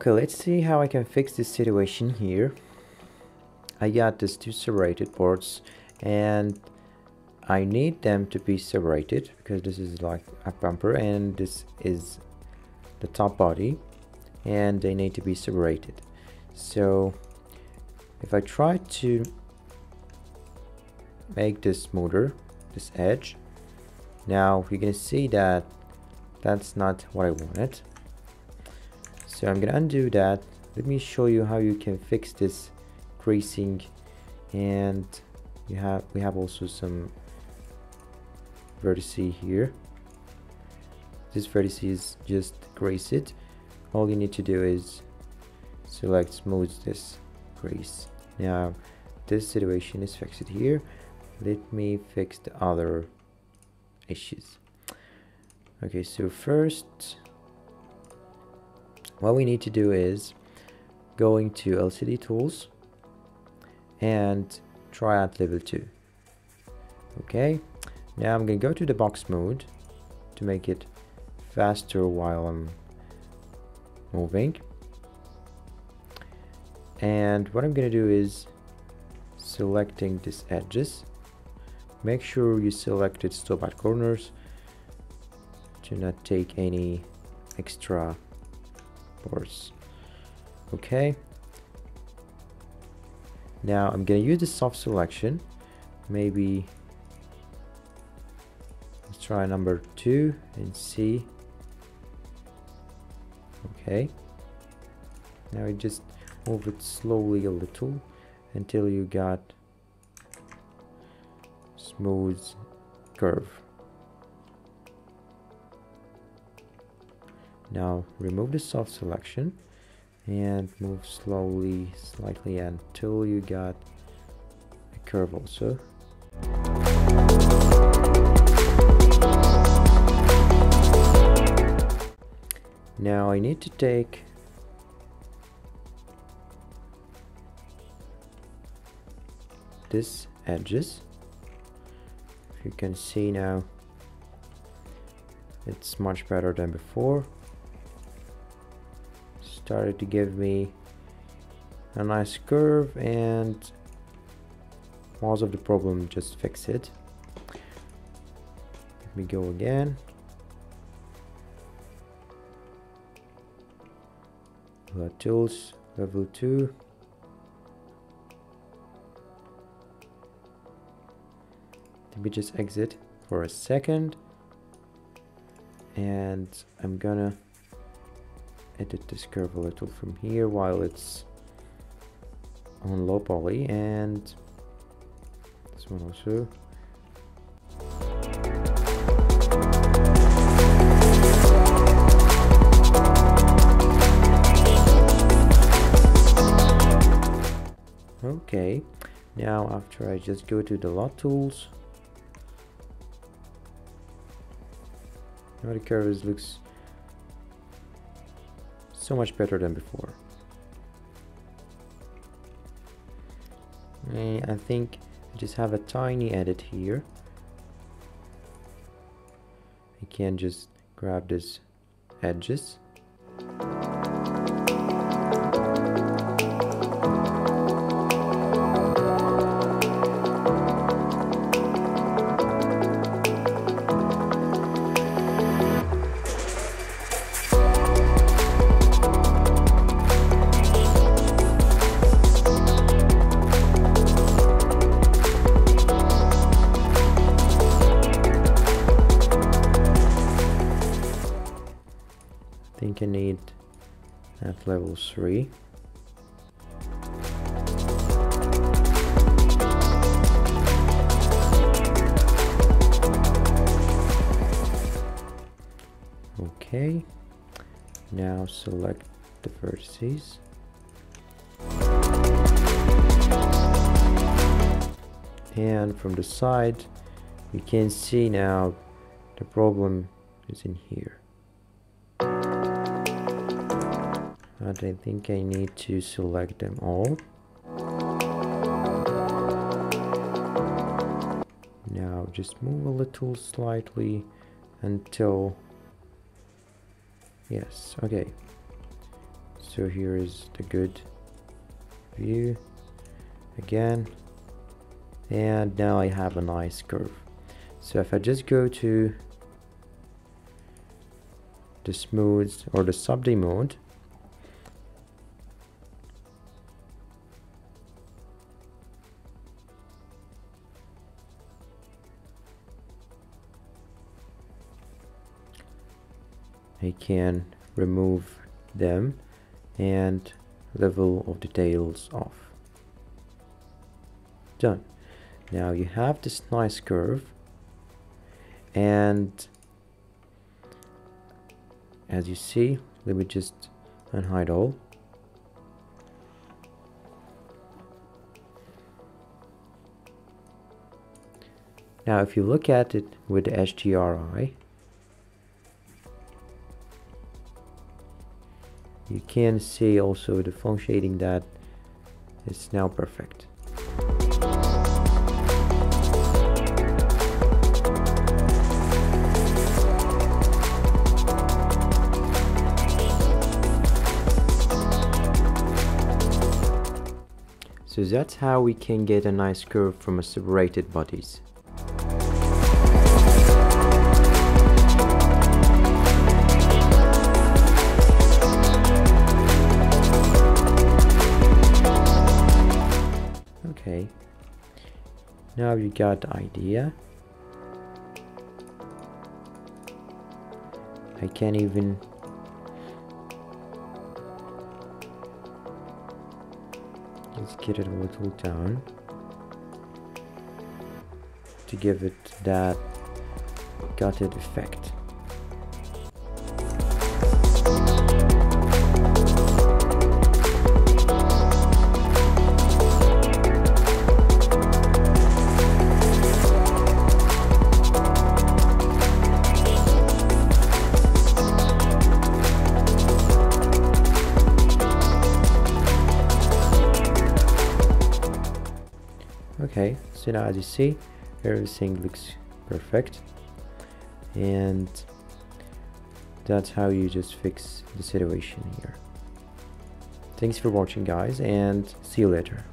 Okay, let's see how I can fix this situation here. I got these two serrated boards and I need them to be serrated because this is like a bumper and this is the top body and they need to be serrated. So if I try to make this smoother, this edge, now you can see that that's not what I wanted. So I'm gonna undo that. Let me show you how you can fix this creasing, and we have also some vertices here. This vertice is just creased. All you need to do is select smooth this crease. Now this situation is fixed here. Let me fix the other issues. Okay, so first what we need to do is going to LCD tools and try out level 2. Okay, now I'm gonna go to the box mode to make it faster while I'm moving, and what I'm gonna do is selecting these edges. Make sure you selected stop at corners to not take any extra boards. Okay, now I'm gonna use the soft selection. Maybe let's try number 2 and see. Okay, now we just move it slowly a little until you got smooth curve. Now remove the soft selection and move slowly, slightly, until you got a curve also. Now I need to take these edges. If you can see now, it's much better than before. Started to give me a nice curve, and most of the problem just fix it. Let me go again. Tools, level 2. Let me just exit for a second, and I'm gonna edit this curve a little from here while it's on low poly, and this one also. Okay, now after I just go to the lot tools. Now the curve looks so much better than before. I think I just have a tiny edit here. I can just grab these edges. I need at level 3. Okay, now select the vertices. And from the side, you can see now the problem is in here. I don't think I need to select them all. Now just move a little slightly until, yes, okay. So here is the good view again, and now I have a nice curve. So if I just go to the smooth or the subdivide mode, I can remove them and level of the tails off. Done. Now you have this nice curve, and as you see, let me just unhide all. Now if you look at it with the HDRI, you can see also the phone shading that is now perfect. So that's how we can get a nice curve from a separated bodies. Now you got the idea. I can't even let's get it a little down to give it that gutted effect. Okay, so now as you see, everything looks perfect, and that's how you just fix the situation here. Thanks for watching, guys, and see you later.